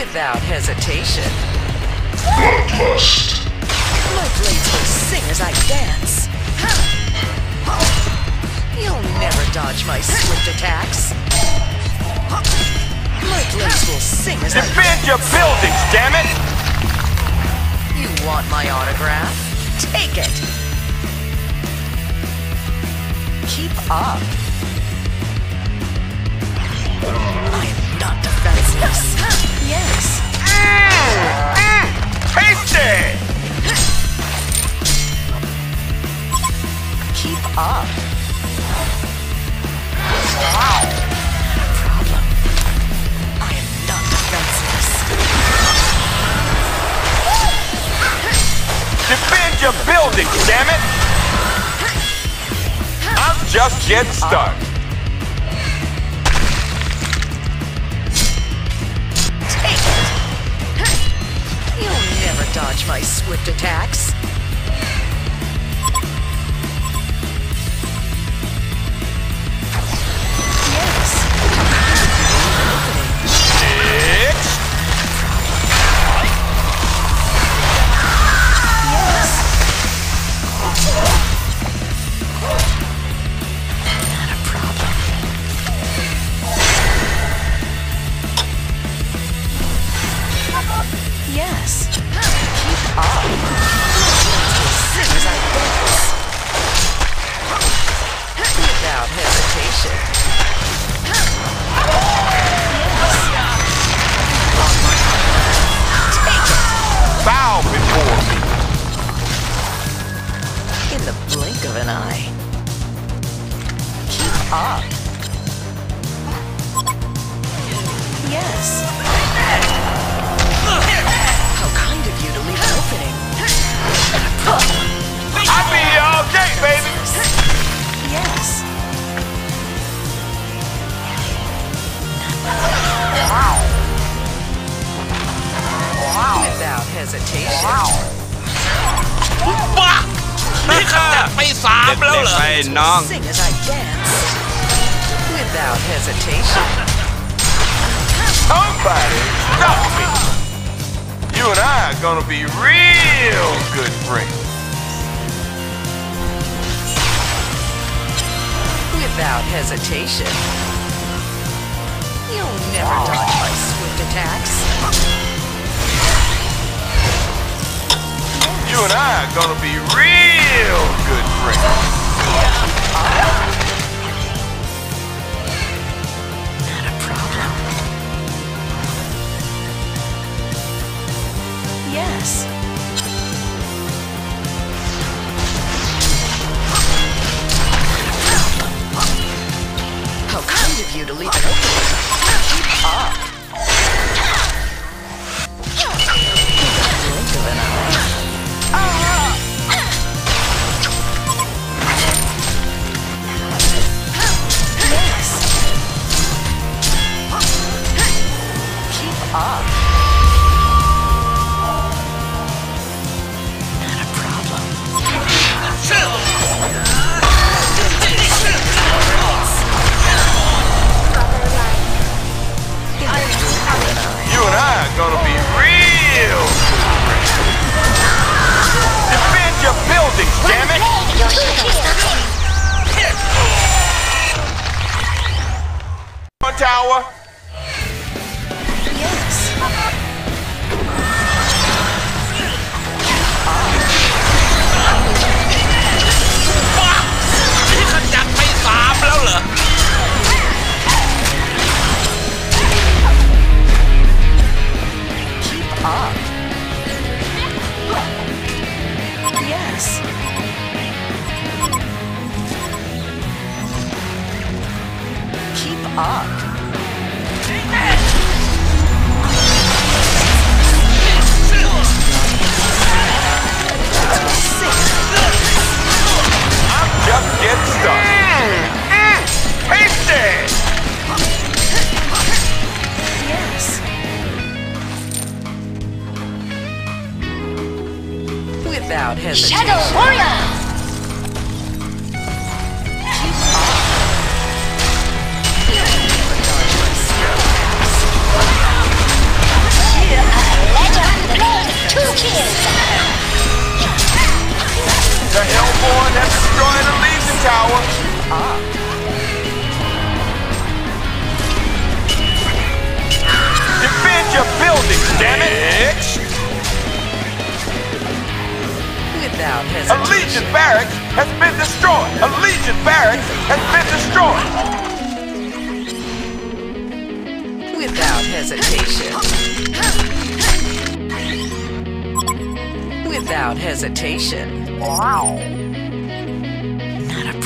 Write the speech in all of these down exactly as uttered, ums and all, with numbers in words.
without hesitation. Bloodlust. My blades will sing as I dance. You'll never dodge my swift attacks. My blades will sing as I dance. Defend your buildings, damn it! You want my autograph? Take it. Keep up. I am not defenseless. Yes. Mm, mm, tasty! Keep up. Wow. Not a problem. I am not defenseless. Defend your building, damn it! I'm just getting started. Dodge my swift attacks. Yes. Six. Yes. Not a problem. Yes. Keep up. As I dance. Without hesitation. Yes. Take it. Bow before me. In the blink of an eye. Keep up. Yes. How kind of you to leave an opening. I'll be here all day, baby! Yes. Wow. Wow. Without hesitation. Wow. Wow. นี่ขนาดไปสามแล้วเหรอ ไปน้อง Sing as I dance. Without hesitation. Somebody stop me. You and I are gonna be real good friends. Without hesitation. You'll never dodge my swift attacks. You and I are gonna be real good friends. Not a problem. Yes. How kind of you to leave it open. Keep up. Blink of an eye. Yes. Keep up. You and I are gonna be real. Defend your buildings, damn it! Tower. Yes. He can jump by threeแล้วเหรอUp. Yes. Keep up. I'm just getting started. Tasty. Yes. Without hesitation. Shadow Warrior! Keep up. You never dodge my swift attacks. destroyer that leaves the tower. Ah. Defend your buildings, damn it! Without hesitation. Allegiant Barracks has been destroyed. Allegiant Barracks has been destroyed. Without hesitation. Without hesitation. Wow.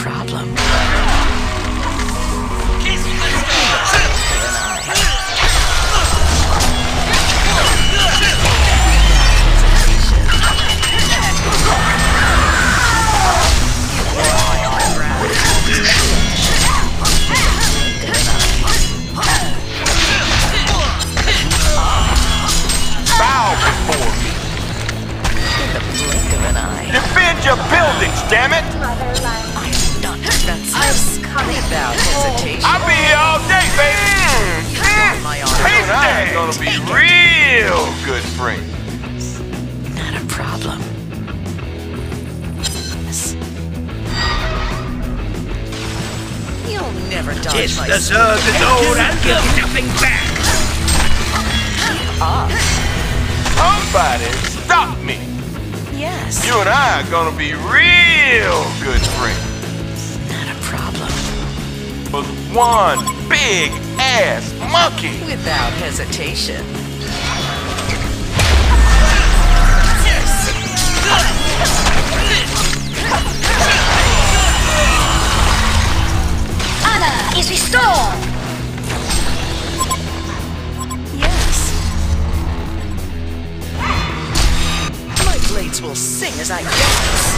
Problem. Bow before me. In the blink of an eye. Defend your buildings, damn it! Without hesitation. I'll be here all day, baby! Peace day! I'm gonna be real good friends. Not a problem. You'll never dodge it's my the Zerg is old and give nothing back! Keep off. Somebody stop me! Yes. You and I are gonna be real good friends. Was one big ass monkey. Without hesitation. Honor is restored. Yes. My blades will sing as I dance.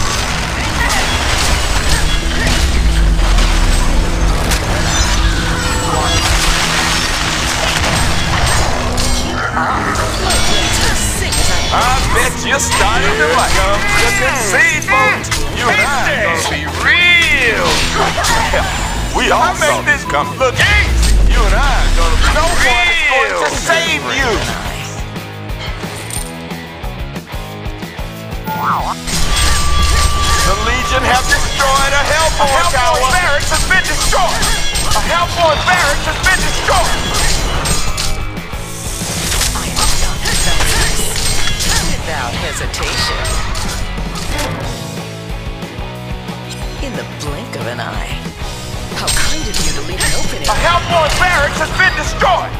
I bet you're starting to like um, the concede, folks. You and I are gonna be real. We all make this come look easy. You and I are gonna be no one is going to save you. Wow. The Legion have destroyed a Hellborn tower. A Hellborn barracks has been destroyed. A Hellborn barracks has been destroyed. Without hesitation. In the blink of an eye. How kind of you to leave an opening. A Hellborn barracks has been destroyed!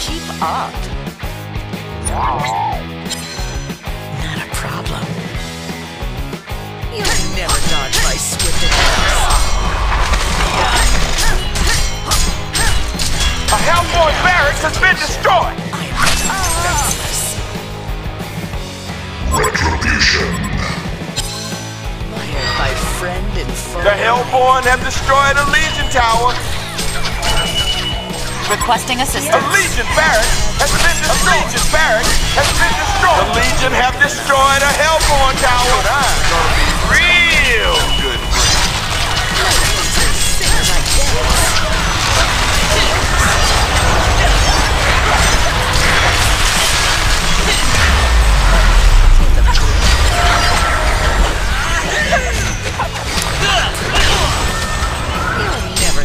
Keep up. Not a problem. You'll never dodge my swift attacks. A Hellborn barracks has been destroyed! Retribution. My friend and foe. The Hellborn have destroyed a Legion tower. Requesting assistance. A Legion barracks has been destroyed. A Legion barracks has been destroyed. The Legion have destroyed a Hellborn tower. But I'm gonna be real good.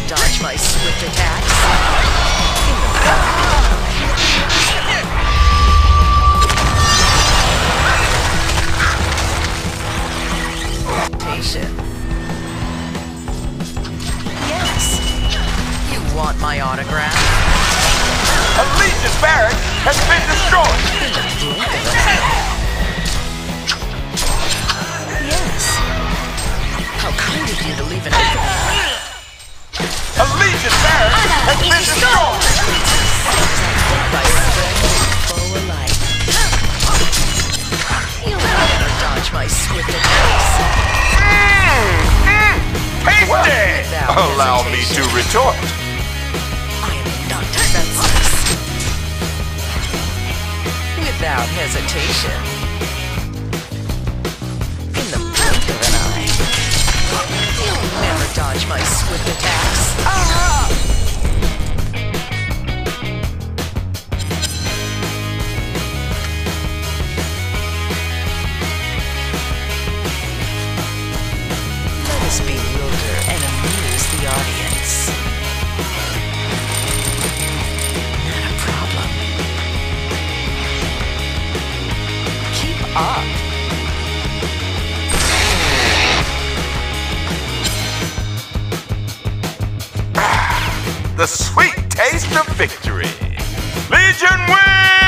Dodge my swift attacks. Yes. You want my autograph? Allegiant Barracks has been destroyed. Yes. How kind of you to leave an autograph. Allegiant Barracks has been destroyed! You'll never dodge my swift attacks. Tasty! Allow me to retort. I am not defenseless. Without hesitation. In the blink of an eye. You'll never dodge my swift attacks. the sweet taste of victory. Legion wins!